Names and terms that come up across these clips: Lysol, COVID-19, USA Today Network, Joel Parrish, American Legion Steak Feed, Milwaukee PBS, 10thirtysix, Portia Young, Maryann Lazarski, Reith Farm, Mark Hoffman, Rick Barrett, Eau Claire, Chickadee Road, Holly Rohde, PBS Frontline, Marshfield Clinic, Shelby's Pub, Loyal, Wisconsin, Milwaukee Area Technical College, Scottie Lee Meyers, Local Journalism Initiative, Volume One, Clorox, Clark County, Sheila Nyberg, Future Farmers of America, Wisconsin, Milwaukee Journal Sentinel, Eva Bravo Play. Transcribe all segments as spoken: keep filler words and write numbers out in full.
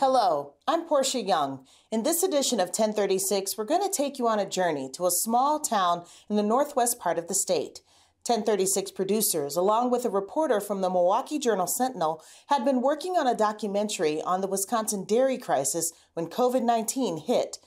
Hello, I'm Portia Young. In this edition of ten thirty-six, we're going to take you on a journey to a small town in the northwest part of the state. ten thirty-six producers, along with a reporter from the Milwaukee Journal Sentinel, had been working on a documentary on the Wisconsin dairy crisis when COVID nineteen hit.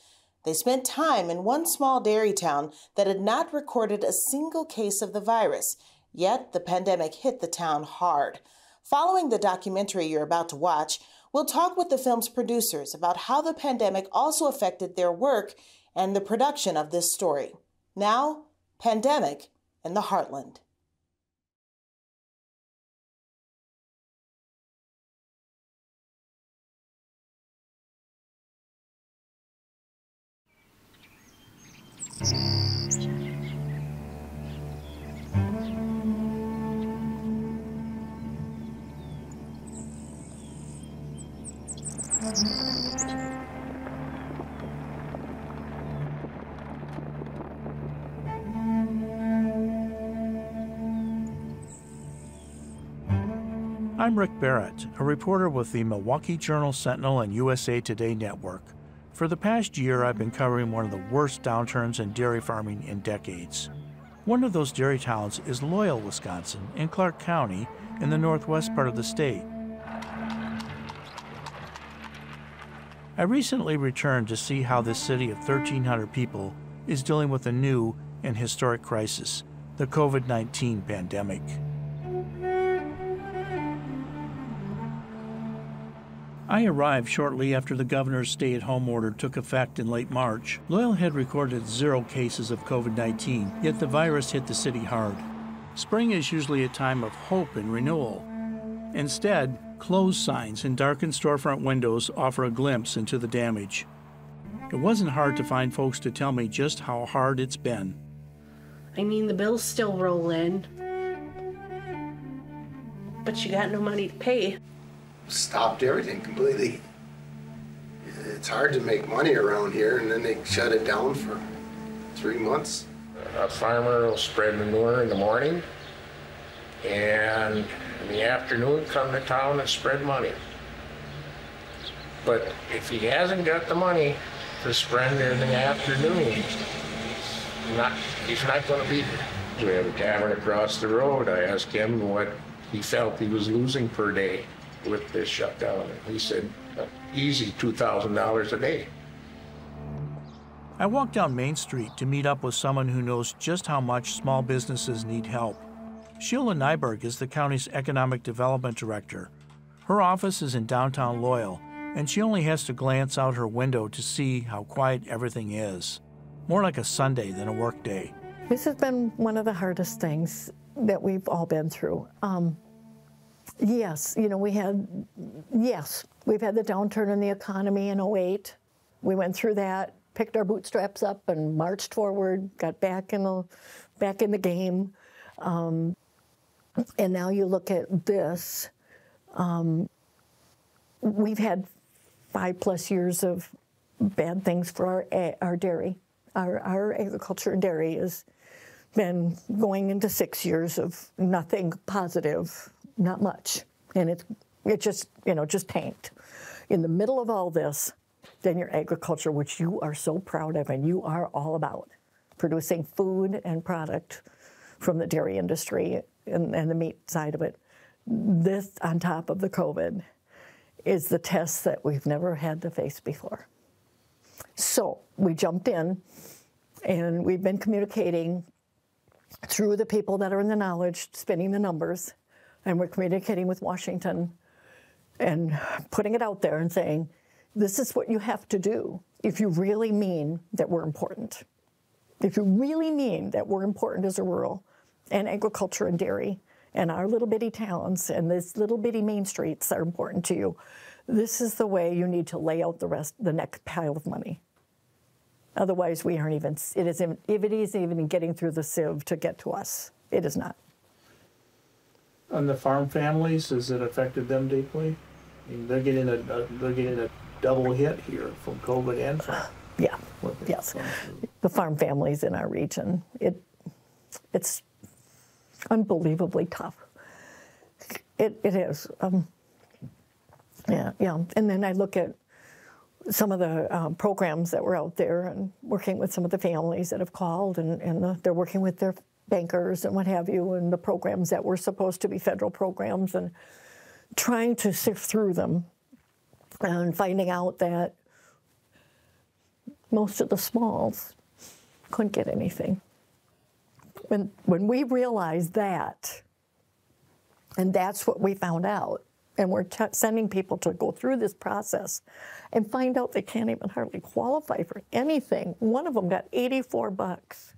They spent time in one small dairy town that had not recorded a single case of the virus, yet the pandemic hit the town hard. Following the documentary you're about to watch, we'll talk with the film's producers about how the pandemic also affected their work and the production of this story. Now, pandemic in the heartland. I'm Rick Barrett, a reporter with the Milwaukee Journal Sentinel and U S A Today Network. For the past year, I've been covering one of the worst downturns in dairy farming in decades. One of those dairy towns is Loyal, Wisconsin, in Clark County, in the northwest part of the state. I recently returned to see how this city of thirteen hundred people is dealing with a new and historic crisis, the COVID nineteen pandemic. I arrived shortly after the governor's stay-at-home order took effect in late March. Loyal had recorded zero cases of COVID nineteen, yet the virus hit the city hard. Spring is usually a time of hope and renewal. Instead, closed signs and darkened storefront windows offer a glimpse into the damage. It wasn't hard to find folks to tell me just how hard it's been. I mean, the bills still roll in, but you got no money to pay. Stopped everything completely. It's hard to make money around here, and then they shut it down for three months. A farmer will spread manure in the morning, and in the afternoon come to town and spread money. But if he hasn't got the money to spend in the afternoon, he's not, he's not going to be there. We have a tavern across the road. I asked him what he felt he was losing per day with this shutdown, and he said, easy two thousand dollars a day. I walked down Main Street to meet up with someone who knows just how much small businesses need help. Sheila Nyberg is the county's economic development director. Her office is in downtown Loyal, and she only has to glance out her window to see how quiet everything is. More like a Sunday than a work day. This has been one of the hardest things that we've all been through. Um, yes, you know, we had, yes, we've had the downturn in the economy in oh eight. We went through that, picked our bootstraps up and marched forward, got back in the, back in the game. Um, And now you look at this, um, we've had five plus years of bad things for our, our dairy. Our, our agriculture and dairy has been going into six years of nothing positive, not much. And it, it just, you know, just tanked. In the middle of all this, then your agriculture, which you are so proud of and you are all about, producing food and product from the dairy industry. And, and the meat side of it. This, on top of the COVID, is the test that we've never had to face before. So we jumped in, and we've been communicating through the people that are in the knowledge, spinning the numbers, and we're communicating with Washington and putting it out there and saying, this is what you have to do if you really mean that we're important. If you really mean that we're important as a rural and agriculture and dairy, and our little bitty towns and these little bitty main streets are important to you, this is the way you need to lay out the rest, the next pile of money. Otherwise, we aren't even, it isn't, if it is even getting through the sieve to get to us, it is not. On the farm families, has it affected them deeply? I mean, they're getting a, they're getting a double hit here from COVID and from... Yeah, yes. The farm families in our region, it, it's, unbelievably tough. It, it is. Um, yeah, yeah. And then I look at some of the um, programs that were out there and working with some of the families that have called, and, and the, they're working with their bankers and what have you, and the programs that were supposed to be federal programs, and trying to sift through them and finding out that most of the smalls couldn't get anything. When, when we realized that, and that's what we found out, and we're t sending people to go through this process and find out they can't even hardly qualify for anything. One of them got eighty-four bucks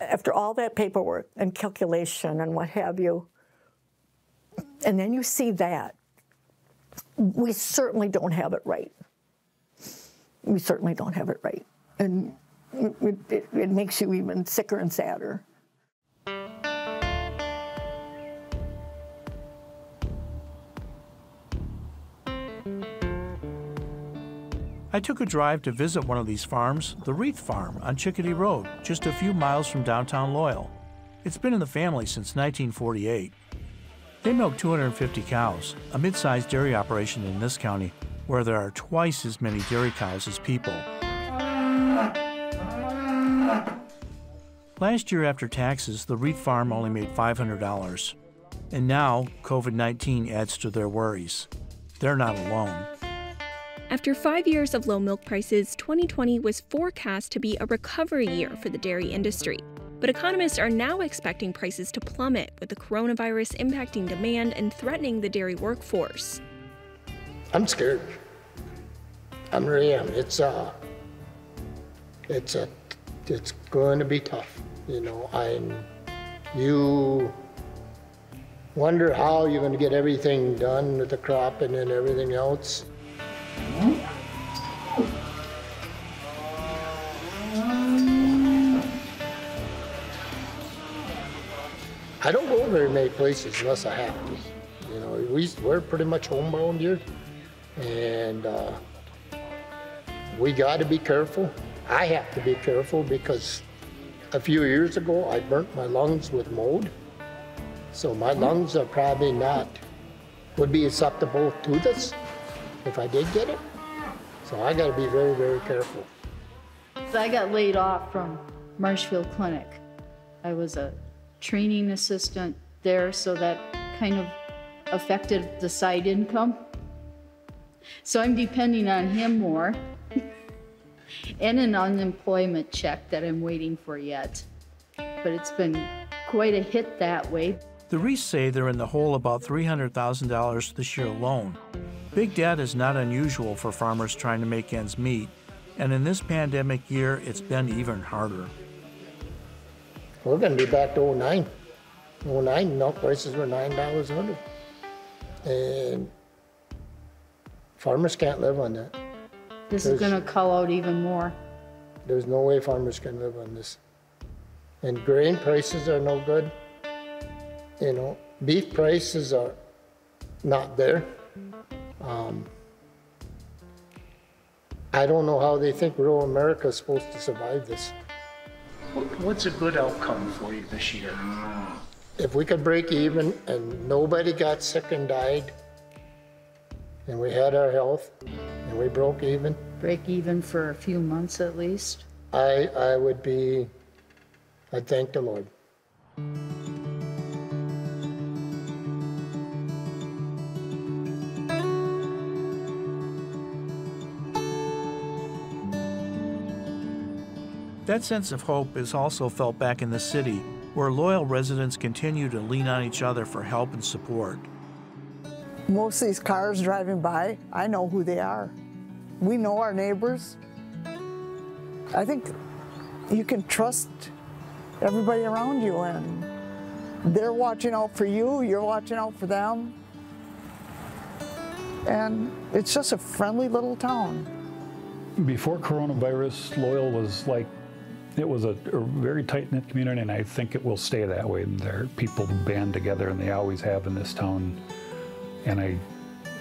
after all that paperwork and calculation and what have you. And then you see that. We certainly don't have it right. We certainly don't have it right. And it, it, it makes you even sicker and sadder. I took a drive to visit one of these farms, the Reith Farm on Chickadee Road, just a few miles from downtown Loyal. It's been in the family since nineteen forty-eight. They milk two hundred fifty cows, a mid-sized dairy operation in this county, where there are twice as many dairy cows as people. Last year after taxes, the Reith Farm only made five hundred dollars. And now, COVID nineteen adds to their worries. They're not alone. After five years of low milk prices, twenty twenty was forecast to be a recovery year for the dairy industry. But economists are now expecting prices to plummet, with the coronavirus impacting demand and threatening the dairy workforce. I'm scared. I really am. It's, uh, it's, a, it's going to be tough. You know, I'm, you wonder how you're going to get everything done with the crop and then everything else. I don't go very many places unless I have to. You know, we, we're pretty much homebound here, and uh, we got to be careful. I have to be careful because a few years ago I burnt my lungs with mold, so my lungs are probably not would be susceptible to this if I did get it. So I got to be very, very careful. So I got laid off from Marshfield Clinic. I was a training assistant there, so that kind of affected the side income. So I'm depending on him more and an unemployment check that I'm waiting for yet. But it's been quite a hit that way. The Reiths say they're in the hole about three hundred thousand dollars this year alone. Big debt is not unusual for farmers trying to make ends meet, and in this pandemic year, it's been even harder. We're going to be back to oh nine. oh nine milk prices were nine dollars a hundred, and farmers can't live on that. This there's, is going to call out even more. There's no way farmers can live on this. And grain prices are no good. You know, beef prices are not there. Um, I don't know how they think rural America is supposed to survive this. What's a good outcome for you this year? If we could break even and nobody got sick and died, and we had our health, and we broke even. Break even for a few months at least. I, I would be, I'd thank the Lord. That sense of hope is also felt back in the city, where Loyal residents continue to lean on each other for help and support. Most of these cars driving by, I know who they are. We know our neighbors. I think you can trust everybody around you, and they're watching out for you, you're watching out for them. And it's just a friendly little town. Before coronavirus, Loyal was like It was a, a very tight-knit community, and I think it will stay that way. There, people band together, and they always have in this town. And I,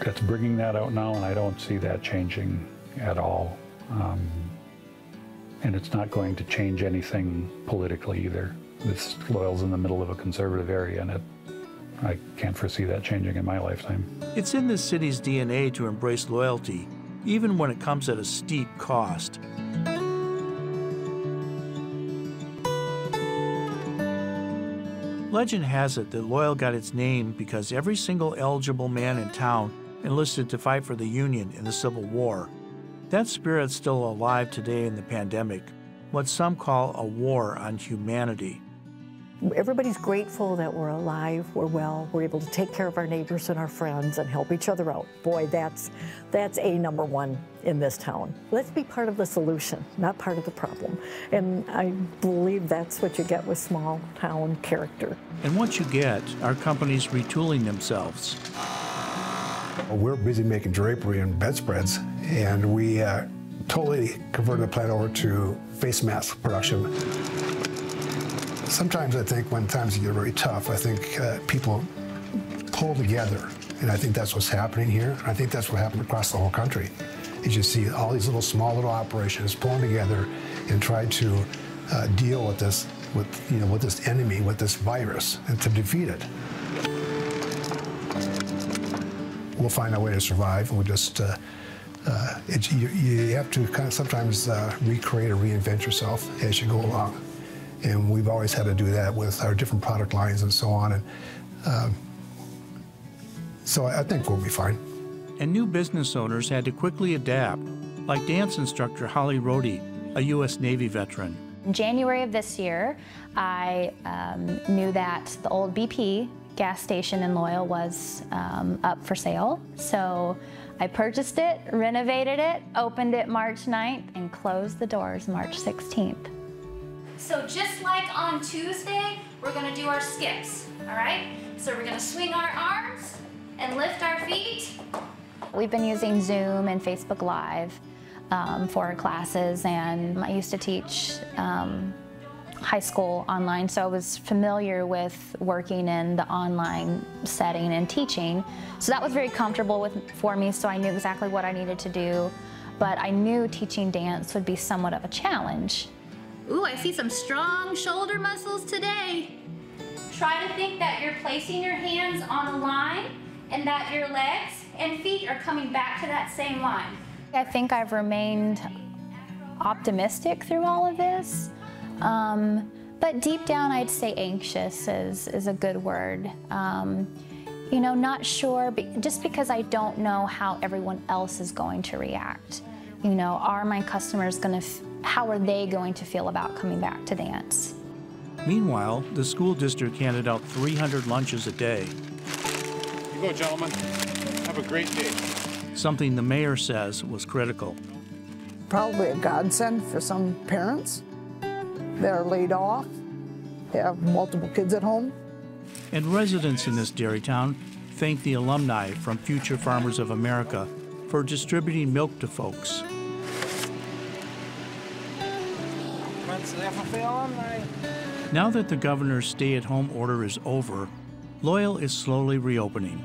that's bringing that out now, and I don't see that changing at all. Um, and it's not going to change anything politically either. This Loyal's in the middle of a conservative area, and it, I can't foresee that changing in my lifetime. It's in this city's D N A to embrace loyalty, even when it comes at a steep cost. Legend has it that Loyal got its name because every single eligible man in town enlisted to fight for the Union in the Civil War. That spirit's still alive today in the pandemic, what some call a war on humanity. Everybody's grateful that we're alive, we're well, we're able to take care of our neighbors and our friends and help each other out. Boy, that's, that's a number one in this town. Let's be part of the solution, not part of the problem. And I believe that's what you get with small town character. And what you get are companies retooling themselves. We're busy making drapery and bedspreads, and we uh, totally converted the plant over to face mask production. Sometimes I think when times get very tough, I think uh, people pull together, and I think that's what's happening here. I think that's what happened across the whole country. You just see all these little small little operations pulling together and try to uh, deal with this, with you know, with this enemy, with this virus, and to defeat it. We'll find a way to survive. We'll just uh, uh, it, you, you have to kind of sometimes uh, recreate or reinvent yourself as you go along. And we've always had to do that with our different product lines and so on. And um, so I think we'll be fine. And new business owners had to quickly adapt, like dance instructor Holly Rohde, a U S Navy veteran. In January of this year, I um, knew that the old B P gas station in Loyal was um, up for sale. So I purchased it, renovated it, opened it March ninth, and closed the doors March sixteenth. So just like on Tuesday, we're gonna do our skips, all right? So we're gonna swing our arms and lift our feet. We've been using Zoom and Facebook Live um, for our classes, and I used to teach um, high school online, so I was familiar with working in the online setting and teaching. So that was very comfortable with, for me, so I knew exactly what I needed to do, but I knew teaching dance would be somewhat of a challenge. Ooh, I see some strong shoulder muscles today. Try to think that you're placing your hands on a line and that your legs and feet are coming back to that same line. I think I've remained optimistic through all of this, um, but deep down I'd say anxious is, is a good word. Um, you know, not sure, but just because I don't know how everyone else is going to react. You know, are my customers going to, how are they going to feel about coming back to dance? Meanwhile, the school district handed out three hundred lunches a day. Here you go, gentlemen. Have a great day. Something the mayor says was critical. Probably a godsend for some parents that are laid off, have multiple kids at home. And residents in this dairy town thank the alumni from Future Farmers of America for distributing milk to folks. Now that the governor's stay-at-home order is over, Loyal is slowly reopening.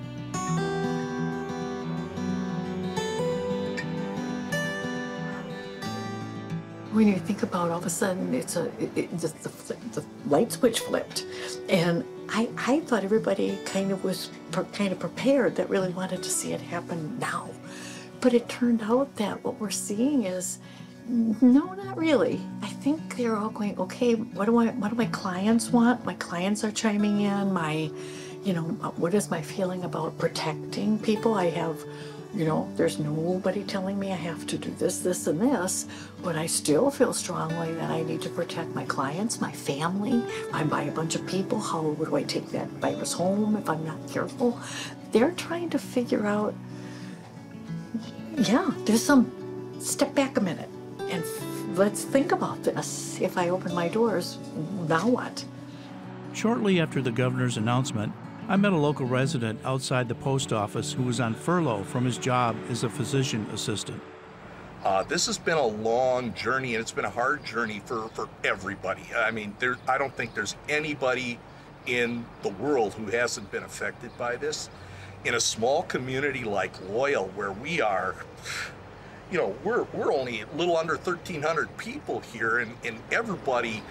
When you think about it, all of a sudden, it's a it, it just the, the light switch flipped, and I I thought everybody kind of was per, kind of prepared that really wanted to see it happen now. But it turned out that what we're seeing is, no, not really. I think they're all going, okay, what do I, what do my clients want? My clients are chiming in. My, you know, what is my feeling about protecting people? I have, you know, there's nobody telling me I have to do this, this, and this, but I still feel strongly that I need to protect my clients, my family. If I'm by a bunch of people, how do I take that virus home if I'm not careful? They're trying to figure out, yeah, there's some, step back a minute and let's think about this. If I open my doors, now what? Shortly after the governor's announcement, I met a local resident outside the post office who was on furlough from his job as a physician assistant. Uh, this has been a long journey, and it's been a hard journey for, for everybody. I mean, there, I don't think there's anybody in the world who hasn't been affected by this. In a small community like Loyal, where we are, you know, we're, we're only a little under thirteen hundred people here, and, and everybody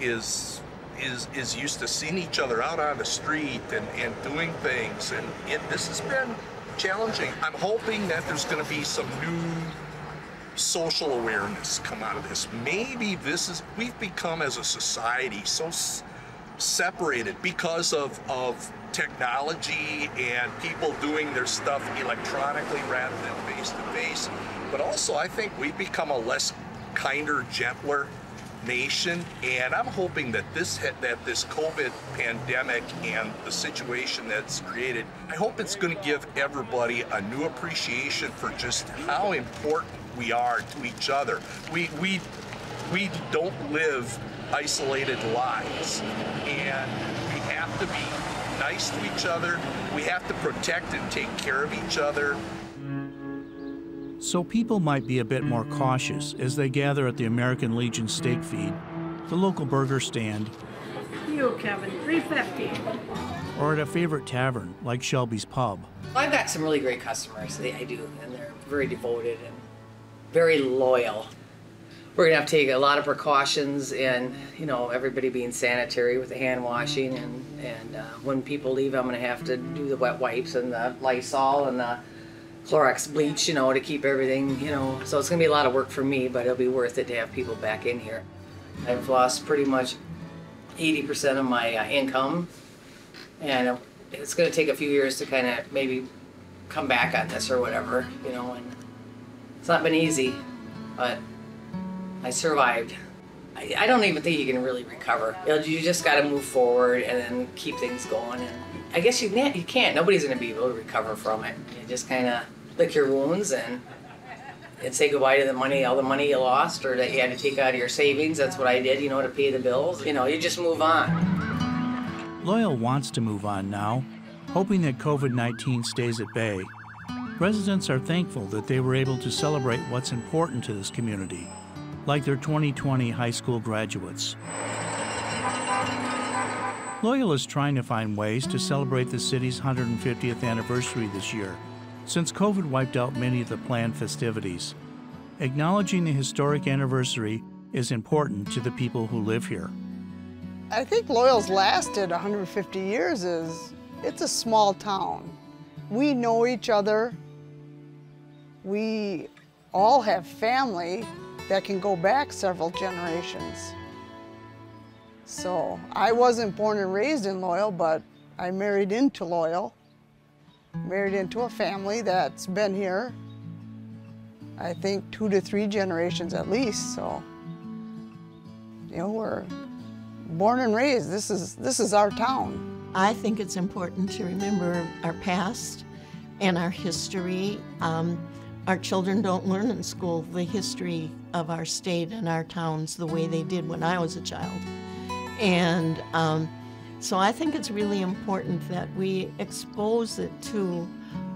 is, is, is used to seeing each other out on the street and, and doing things, and it, this has been challenging. I'm hoping that there's going to be some new social awareness come out of this. Maybe this is, we've become as a society so s separated because of, of technology and people doing their stuff electronically rather than face to face. But also I think we've become a less kinder, gentler nation, and I'm hoping that this that this COVID pandemic and the situation that's created, I hope it's going to give everybody a new appreciation for just how important we are to each other. We we we don't live isolated lives, and we have to be nice to each other. We have to protect and take care of each other. So people might be a bit more cautious as they gather at the American Legion Steak Feed, the local burger stand, you, Kevin, three fifty, or at a favorite tavern like Shelby's Pub. I've got some really great customers, they, I do, and they're very devoted and very loyal. We're gonna have to take a lot of precautions, and you know, everybody being sanitary with the hand washing, and, and uh, when people leave, I'm gonna have to do the wet wipes and the Lysol and the Clorox bleach, you know, to keep everything, you know. So it's gonna be a lot of work for me, but it'll be worth it to have people back in here. I've lost pretty much eighty percent of my uh, income, and it's gonna take a few years to kind of maybe come back on this or whatever, you know. And it's not been easy, but I survived. I, I don't even think you can really recover. You just gotta move forward and then keep things going. And I guess you can't, you can't. Nobody's going to be able to recover from it. You just kind of lick your wounds and and say goodbye to the money, all the money you lost or that you had to take out of your savings. That's what I did, you know, to pay the bills. You know, you just move on. Loyal wants to move on now, hoping that COVID nineteen stays at bay. Residents are thankful that they were able to celebrate what's important to this community, like their twenty twenty high school graduates. Loyal is trying to find ways to celebrate the city's one hundred fiftieth anniversary this year, since COVID wiped out many of the planned festivities. Acknowledging the historic anniversary is important to the people who live here. I think Loyal's lasted one hundred fifty years is, it's a small town. We know each other. We all have family that can go back several generations. So I wasn't born and raised in Loyal, but I married into Loyal, married into a family that's been here, I think two to three generations at least. So, you know, we're born and raised. This is, this is our town. I think it's important to remember our past and our history. Um, our children don't learn in school the history of our state and our towns the way they did when I was a child. And um, so I think it's really important that we expose it to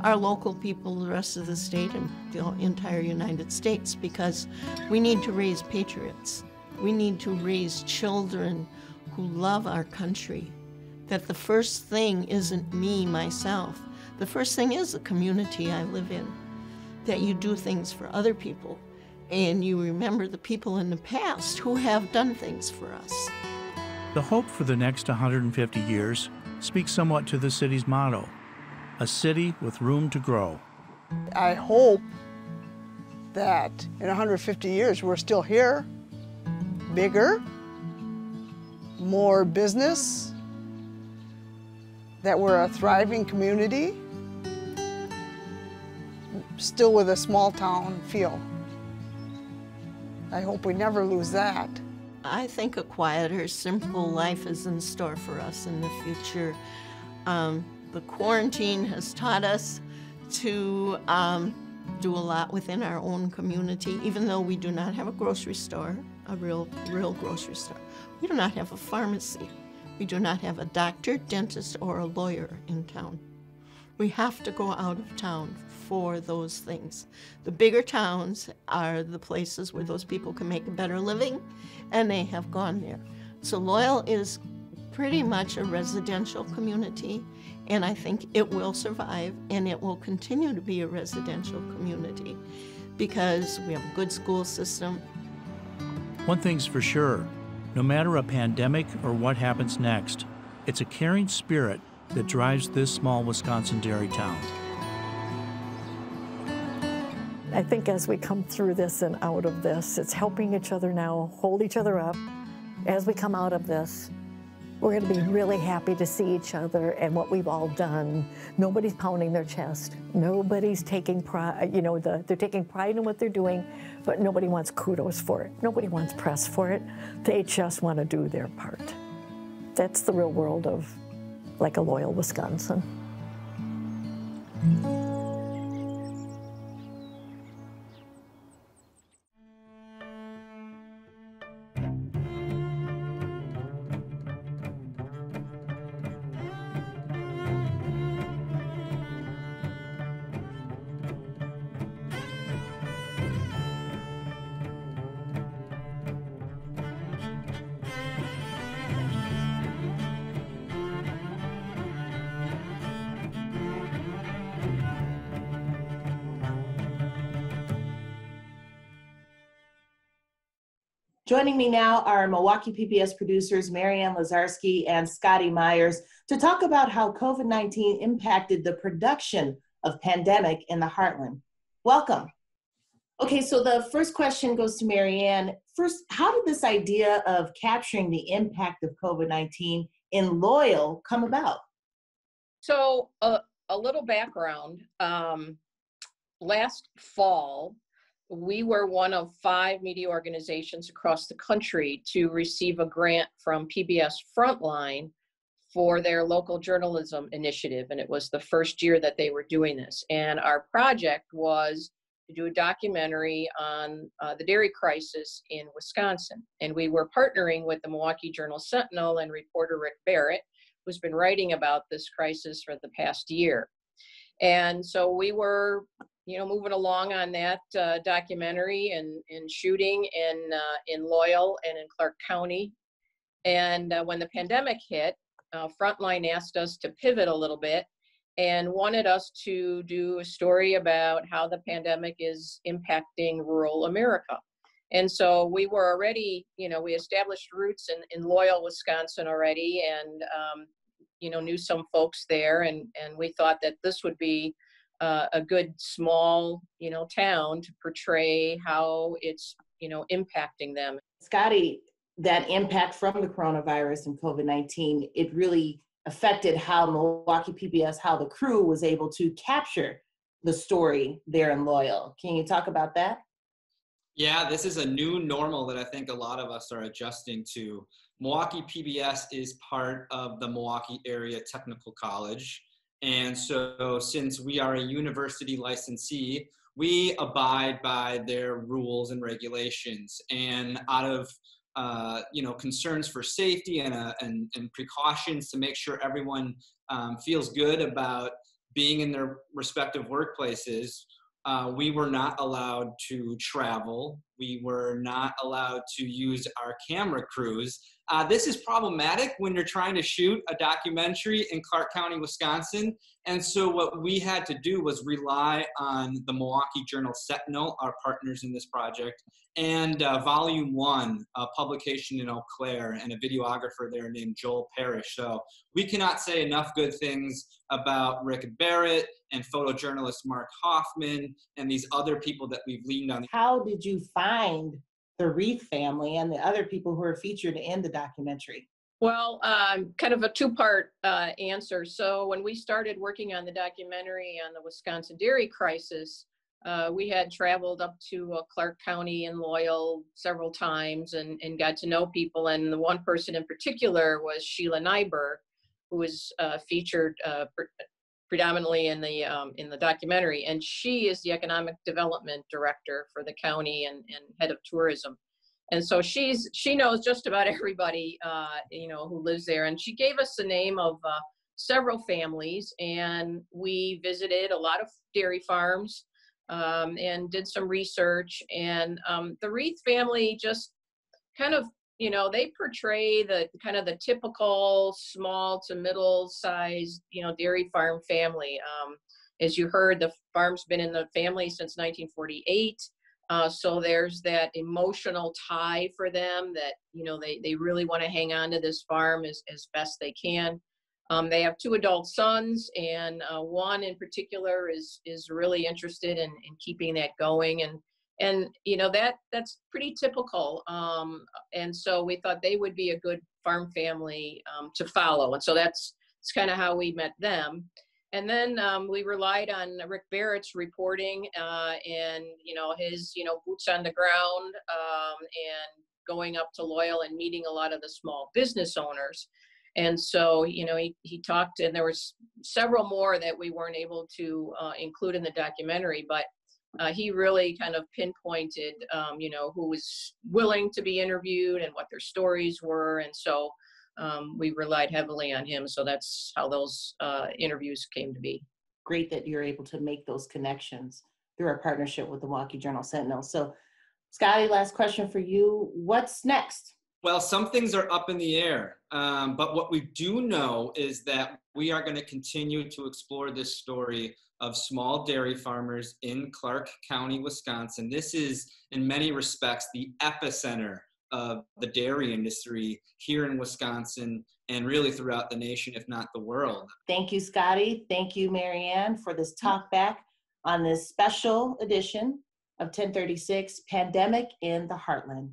our local people, the rest of the state, and the entire United States, because we need to raise patriots. We need to raise children who love our country, that the first thing isn't me, myself. The first thing is the community I live in, that you do things for other people, and you remember the people in the past who have done things for us. The hope for the next one hundred fifty years speaks somewhat to the city's motto, a city with room to grow. I hope that in one hundred fifty years we're still here, bigger, more business, that we're a thriving community, still with a small town feel. I hope we never lose that. I think a quieter, simple life is in store for us in the future. Um, the quarantine has taught us to um, do a lot within our own community, even though we do not have a grocery store, a real, real grocery store. We do not have a pharmacy. We do not have a doctor, dentist, or a lawyer in town. We have to go out of town for those things. The bigger towns are the places where those people can make a better living, and they have gone there. So Loyal is pretty much a residential community, and I think it will survive, and it will continue to be a residential community because we have a good school system. One thing's for sure, no matter a pandemic or what happens next, it's a caring spirit that drives this small Wisconsin dairy town. I think as we come through this and out of this, it's helping each other now, hold each other up. As we come out of this, we're going to be really happy to see each other and what we've all done. Nobody's pounding their chest. Nobody's taking pride, you know, the, they're taking pride in what they're doing, but nobody wants kudos for it. Nobody wants press for it. They just want to do their part. That's the real world of like a loyal Wisconsin. Joining me now are Milwaukee P B S producers Maryann Lazarski and Scottie Meyers to talk about how COVID nineteen impacted the production of Pandemic in the Heartland. Welcome. Okay, so the first question goes to Maryann. First, how did this idea of capturing the impact of COVID nineteen in Loyal come about? So uh, a little background. Um, last fall, we were one of five media organizations across the country to receive a grant from P B S Frontline for their local journalism initiative. And it was the first year that they were doing this. And our project was to do a documentary on uh, the dairy crisis in Wisconsin. And we were partnering with the Milwaukee Journal Sentinel and reporter Rick Barrett, who's been writing about this crisis for the past year. And so we were, you know, moving along on that uh, documentary and, and shooting in, uh, in Loyal and in Clark County. And uh, when the pandemic hit, uh, Frontline asked us to pivot a little bit and wanted us to do a story about how the pandemic is impacting rural America. And so we were already, you know, we established roots in, in Loyal, Wisconsin already, and, um, you know, knew some folks there. And, and we thought that this would be Uh, a good small, you know, town to portray how it's, you know, impacting them. Scottie, that impact from the coronavirus and COVID nineteen, it really affected how Milwaukee P B S, how the crew was able to capture the story there in Loyal. Can you talk about that? Yeah, this is a new normal that I think a lot of us are adjusting to. Milwaukee P B S is part of the Milwaukee Area Technical College. And so since we are a university licensee, we abide by their rules and regulations. And out of uh, you know, concerns for safety and, uh, and, and precautions to make sure everyone um, feels good about being in their respective workplaces, uh, we were not allowed to travel. We were not allowed to use our camera crews. Uh, this is problematic when you're trying to shoot a documentary in Clark County, Wisconsin. And so what we had to do was rely on the Milwaukee Journal Sentinel, our partners in this project, and uh, Volume One, a publication in Eau Claire, and a videographer there named Joel Parrish. So we cannot say enough good things about Rick Barrett and photojournalist Mark Hoffman and these other people that we've leaned on. How did you find the Reith family and the other people who are featured in the documentary? Well, um, kind of a two-part uh, answer. So when we started working on the documentary on the Wisconsin dairy crisis, uh, we had traveled up to uh, Clark County and Loyal several times and, and got to know people. And the one person in particular was Sheila Nyberg, who was uh, featured uh, pre predominantly in the, um, in the documentary. And she is the economic development director for the county and, and head of tourism. And so she's, she knows just about everybody, uh, you know, who lives there. And she gave us the name of uh, several families, and we visited a lot of dairy farms um, and did some research. And um, the Reith family just kind of, you know, they portray the kind of the typical small to middle sized, you know, dairy farm family. Um, as you heard, the farm's been in the family since nineteen forty-eight. Uh, so there's that emotional tie for them that, you know, they, they really want to hang on to this farm as, as best they can. Um, they have two adult sons, and uh, one in particular is is really interested in, in keeping that going. And, and you know, that that's pretty typical. Um, and so we thought they would be a good farm family um, to follow. And so that's, that's kind of how we met them. And then um, we relied on Rick Barrett's reporting uh, and, you know, his, you know, boots on the ground um, and going up to Loyal and meeting a lot of the small business owners. And so, you know, he, he talked, and there was several more that we weren't able to uh, include in the documentary, but uh, he really kind of pinpointed, um, you know, who was willing to be interviewed and what their stories were. And so um, we relied heavily on him. So that's how those uh, interviews came to be. Great that you're able to make those connections through our partnership with the Milwaukee Journal Sentinel. So Scottie, last question for you. What's next? Well, some things are up in the air, um, but what we do know is that we are going to continue to explore this story of small dairy farmers in Clark County, Wisconsin. This is, in many respects, the epicenter of the dairy industry here in Wisconsin and really throughout the nation, if not the world. Thank you, Scottie. Thank you, Maryann, for this talk back on this special edition of ten thirty-six, Pandemic in the Heartland.